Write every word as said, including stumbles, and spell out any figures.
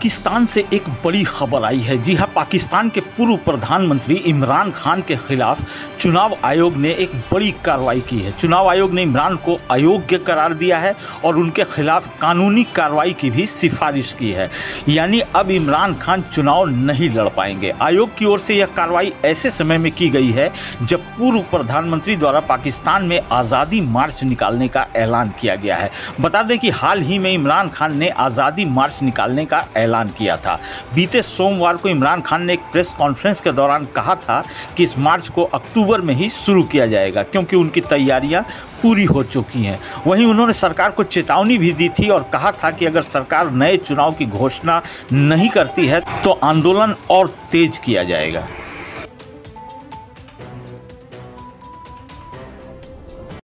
पाकिस्तान से एक बड़ी खबर आई है। जी हां, पाकिस्तान के पूर्व प्रधानमंत्री इमरान खान के खिलाफ चुनाव आयोग ने एक बड़ी कार्रवाई की है। चुनाव आयोग ने इमरान को अयोग्य करार दिया है और उनके खिलाफ कानूनी कार्रवाई की भी सिफारिश की है। यानी अब इमरान खान चुनाव नहीं लड़ पाएंगे। आयोग की ओर से यह कार्रवाई ऐसे समय में की गई है जब पूर्व प्रधानमंत्री द्वारा पाकिस्तान में आज़ादी मार्च निकालने का ऐलान किया गया है। बता दें कि हाल ही में इमरान खान ने आज़ादी मार्च निकालने का ऐलान किया था। बीते सोमवार को इमरान खान ने एक प्रेस कॉन्फ्रेंस के दौरान कहा था कि इस मार्च को अक्टूबर में ही शुरू किया जाएगा क्योंकि उनकी तैयारियां पूरी हो चुकी हैं। वहीं उन्होंने सरकार को चेतावनी भी दी थी और कहा था कि अगर सरकार नए चुनाव की घोषणा नहीं करती है तो आंदोलन और तेज किया जाएगा।